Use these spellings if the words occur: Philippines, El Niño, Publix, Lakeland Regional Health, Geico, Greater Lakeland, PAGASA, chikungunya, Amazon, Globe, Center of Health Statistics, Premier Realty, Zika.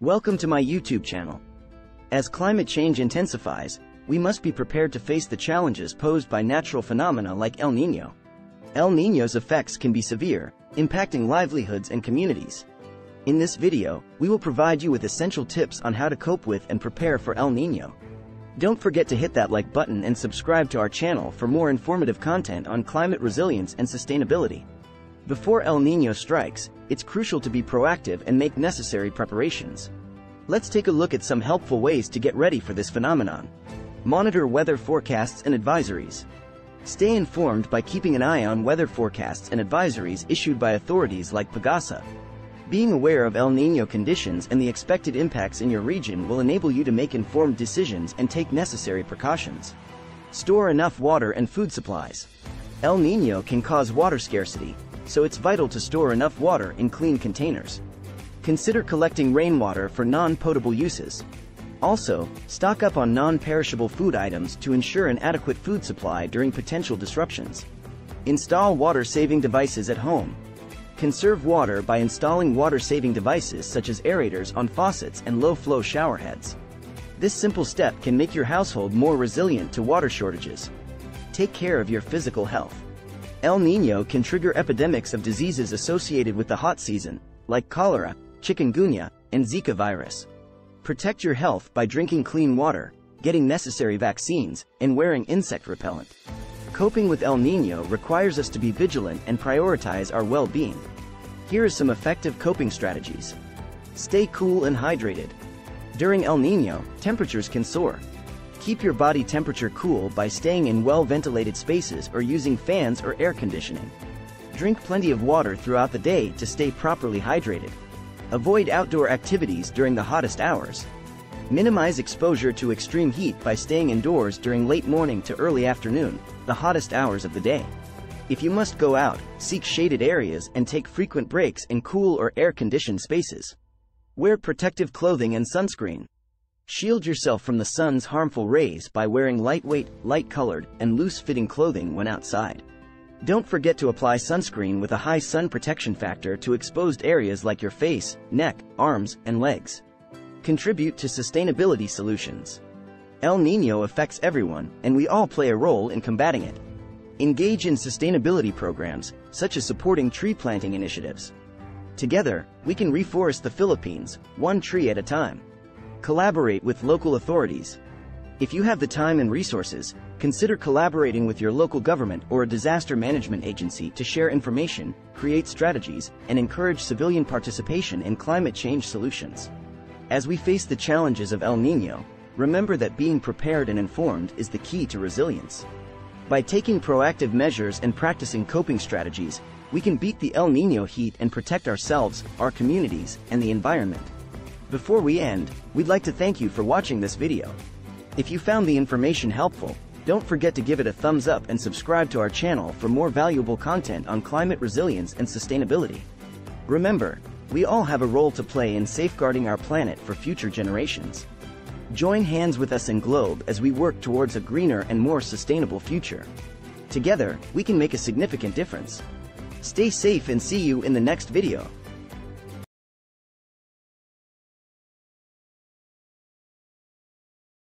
Welcome to my YouTube channel. As climate change intensifies, we must be prepared to face the challenges posed by natural phenomena like El Niño. El Niño's effects can be severe, impacting livelihoods and communities. In this video, we will provide you with essential tips on how to cope with and prepare for El Niño. Don't forget to hit that like button and subscribe to our channel for more informative content on climate resilience and sustainability. Before El Niño strikes, it's crucial to be proactive and make necessary preparations. Let's take a look at some helpful ways to get ready for this phenomenon. Monitor weather forecasts and advisories. Stay informed by keeping an eye on weather forecasts and advisories issued by authorities like PAGASA. Being aware of El Niño conditions and the expected impacts in your region will enable you to make informed decisions and take necessary precautions. Store enough water and food supplies. El Niño can cause water scarcity, so it's vital to store enough water in clean containers. Consider collecting rainwater for non-potable uses. Also, stock up on non-perishable food items to ensure an adequate food supply during potential disruptions. Install water-saving devices at home. Conserve water by installing water-saving devices such as aerators on faucets and low-flow showerheads. This simple step can make your household more resilient to water shortages. Take care of your physical health. El Niño can trigger epidemics of diseases associated with the hot season, like cholera, chikungunya, and Zika virus. Protect your health by drinking clean water, getting necessary vaccines, and wearing insect repellent. Coping with El Niño requires us to be vigilant and prioritize our well-being. Here are some effective coping strategies. Stay cool and hydrated. During El Niño, temperatures can soar. Keep your body temperature cool by staying in well-ventilated spaces or using fans or air conditioning. Drink plenty of water throughout the day to stay properly hydrated. Avoid outdoor activities during the hottest hours. Minimize exposure to extreme heat by staying indoors during late morning to early afternoon, the hottest hours of the day. If you must go out, seek shaded areas and take frequent breaks in cool or air-conditioned spaces. Wear protective clothing and sunscreen. Shield yourself from the sun's harmful rays by wearing lightweight, light-colored, and loose-fitting clothing when outside. Don't forget to apply sunscreen with a high sun protection factor to exposed areas like your face, neck, arms, and legs. Contribute to sustainability solutions. El Niño affects everyone, and we all play a role in combating it. Engage in sustainability programs, such as supporting tree planting initiatives. Together, we can reforest the Philippines, one tree at a time. Collaborate with local authorities. If you have the time and resources, consider collaborating with your local government or a disaster management agency to share information, create strategies, and encourage civilian participation in climate change solutions. As we face the challenges of El Niño, remember that being prepared and informed is the key to resilience. By taking proactive measures and practicing coping strategies, we can beat the El Niño heat and protect ourselves, our communities, and the environment. Before we end, we'd like to thank you for watching this video. If you found the information helpful, don't forget to give it a thumbs up and subscribe to our channel for more valuable content on climate resilience and sustainability. Remember, we all have a role to play in safeguarding our planet for future generations. Join hands with us in Globe as we work towards a greener and more sustainable future. Together, we can make a significant difference. Stay safe and see you in the next video.